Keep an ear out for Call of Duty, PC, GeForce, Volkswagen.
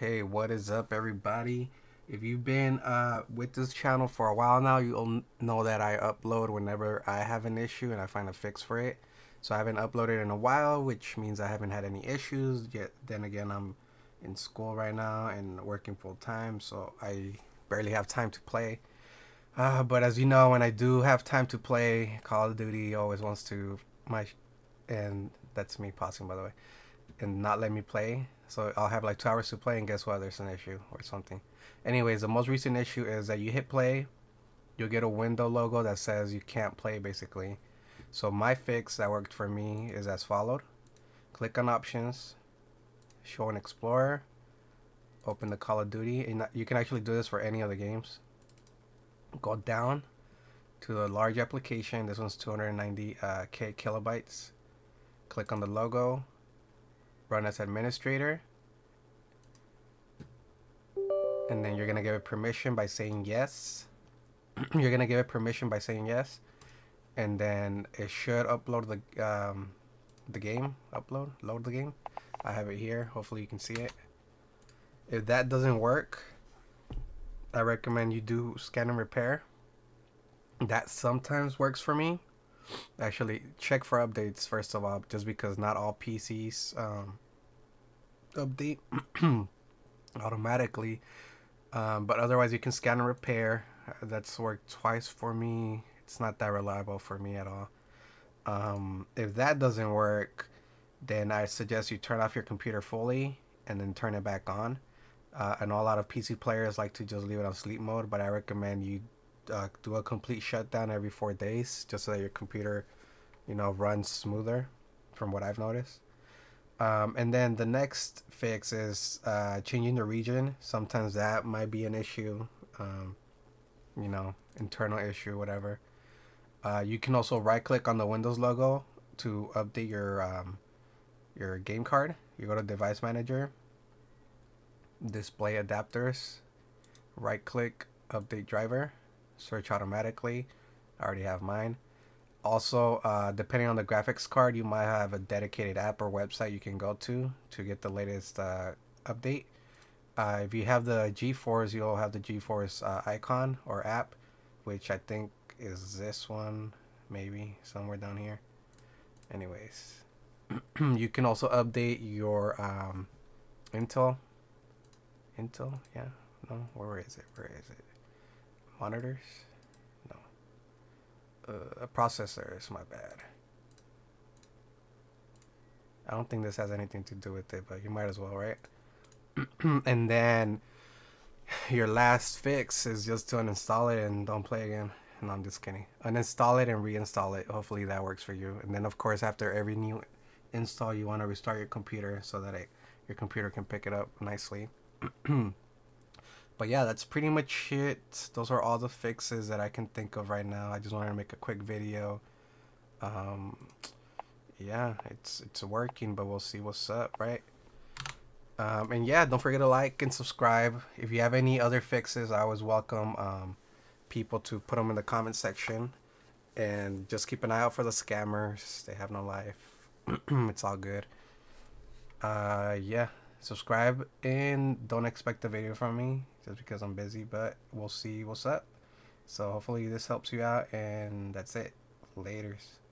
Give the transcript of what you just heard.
Hey, what is up, everybody? If you've been with this channel for a while now, you'll know that I upload whenever I have an issue and I find a fix for it. So I haven't uploaded in a while, which means I haven't had any issues yet. Then again, I'm in school right now and working full time, so I barely have time to play. But as you know, when I do have time to play, Call of Duty always wants to and that's me pausing, by the way, and not let me play. So I'll have like 2 hours to play, and guess what, there's an issue or something. Anyways, the most recent issue is that you hit play, you'll get a window logo that says you can't play, basically. So my fix that worked for me is as followed: click on options, show an explorer, open the Call of Duty, and you can actually do this for any of the games. Go down to the large application, this one's 290k kilobytes, click on the logo, run as administrator, and then you're gonna give it permission by saying yes. And then it should upload the game. Load the game. I have it here, hopefully you can see it. If that doesn't work, I recommend you do scan and repair. That sometimes works for me. Actually, check for updates first of all, just because not all PCs update automatically, but otherwise you can scan and repair. That's worked twice for me. It's not that reliable for me at all. If that doesn't work, then I suggest you turn off your computer fully and then turn it back on. I know a lot of PC players like to just leave it on sleep mode, but I recommend you do a complete shutdown every 4 days, just so that your computer, you know, runs smoother, from what I've noticed. And then the next fix is changing the region. Sometimes that might be an issue, you know, internal issue, whatever. You can also right click on the Windows logo to update your game card. You go to Device Manager, Display Adapters, right click, Update Driver, search automatically. I already have mine. Also, depending on the graphics card, you might have a dedicated app or website you can go to get the latest update. If you have the GeForce, you'll have the GeForce icon or app, which I think is this one, maybe somewhere down here. Anyways, you can also update your Intel, yeah, no, where is it? Monitors? No. Processors, my bad. I don't think this has anything to do with it, but you might as well, right? And then your last fix is just to uninstall it and don't play again. No, I'm just kidding. Uninstall it and reinstall it. Hopefully that works for you. And then, of course, after every new install, you want to restart your computer so that your computer can pick it up nicely. But yeah, that's pretty much it. Those are all the fixes that I can think of right now. I just wanted to make a quick video. Yeah, it's working, but we'll see what's up, right? And yeah, don't forget to like and subscribe. If you have any other fixes, I always welcome people to put them in the comment section. And just keep an eye out for the scammers. They have no life. It's all good. Yeah. Subscribe, and don't expect a video from me just because I'm busy, but we'll see what's up. So hopefully this helps you out, and that's it. Laters.